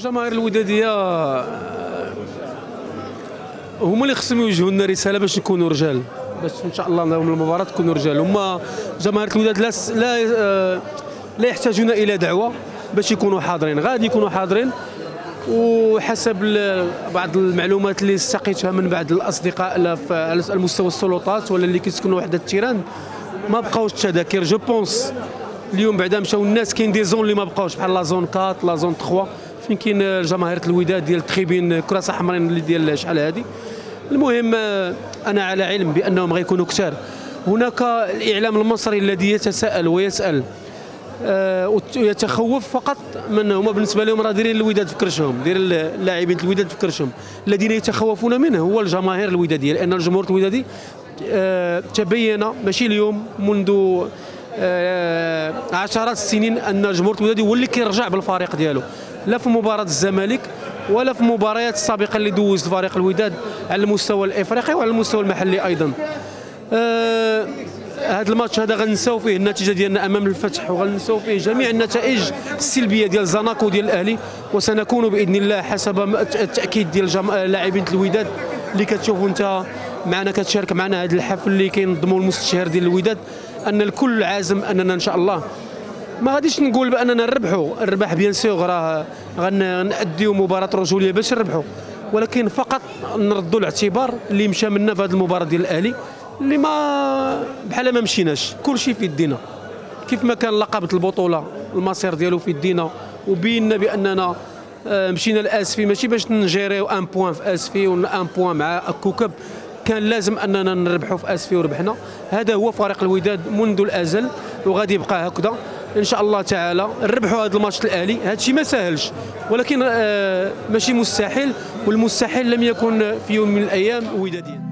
الجماهير الوداديه هما اللي خصهم يوجهوا لنا رساله باش نكونوا رجال، باش ان شاء الله يوم المباراه تكونوا رجال. هما جماهير الوداد لا يحتاجون الى دعوه باش يكونوا حاضرين، غادي يكونوا حاضرين. وحسب بعض المعلومات اللي استقيتها من بعض الاصدقاء على مستوى السلطات ولا اللي كيسكنوا وحده التيران، ما بقاوش التذاكر. جو بونس اليوم بعدا مشاو الناس، كاين دي زون اللي ما بقاوش بحال لا زون 4 لا زون 3 فين كاين جماهير الوداد ديال التخيبين كراسه حمرين اللي ديال شحال هذه. المهم انا على علم بانهم غيكونوا كثار. هناك الاعلام المصري الذي يتساءل ويسال ويتخوف فقط من هما. بالنسبه لهم راه دايرين الوداد في كرشهم، دايرين اللاعبين الوداد في كرشهم. الذين يتخوفون منه هو الجماهير الوداديه، لان الجمهور الودادي تبين ماشي اليوم، منذ عشرات السنين، ان الجمهور الودادي هو اللي كيرجع بالفريق ديالو، لا في مباراه الزمالك ولا في مباريات السابقه اللي دوزت فريق الوداد على المستوى الافريقي وعلى المستوى المحلي ايضا. هذا الماتش هذا غنساو فيه النتيجه ديالنا امام الفتح، وغنساو فيه جميع النتائج السلبيه ديال زناكو وديال الاهلي، وسنكون باذن الله حسب التاكيد ديال لاعبين الوداد اللي كتشوفوا انت معنا كتشارك معنا هذا الحفل اللي كينظموا المستشار ديال الوداد، ان الكل عازم اننا ان شاء الله ما غاديش نقول باننا نربحوا. الربح بيان سيغ راه غنأديو مباراه رجوليه باش نربحوا، ولكن فقط نردوا الاعتبار اللي مشى منا في هذه المباراه ديال الاهلي اللي ما بحال ما مشيناش. كلشي في يدينا، كيف ما كان لقبت البطوله المصير ديالو في يدينا، وبينا باننا مشينا لاسفي ماشي باش نجيريو ان بوان في اسفي وان بوان مع كوكب. كان لازم اننا نربحوا في اسفي وربحنا. هذا هو فريق الوداد منذ الازل وغادي يبقى هكذا ان شاء الله تعالى. نربحوا هذا الماتش الاهلي، هذا الشيء ما ساهلش، ولكن ماشي مستحيل، والمستحيل لم يكن في يوم من الايام وداديا.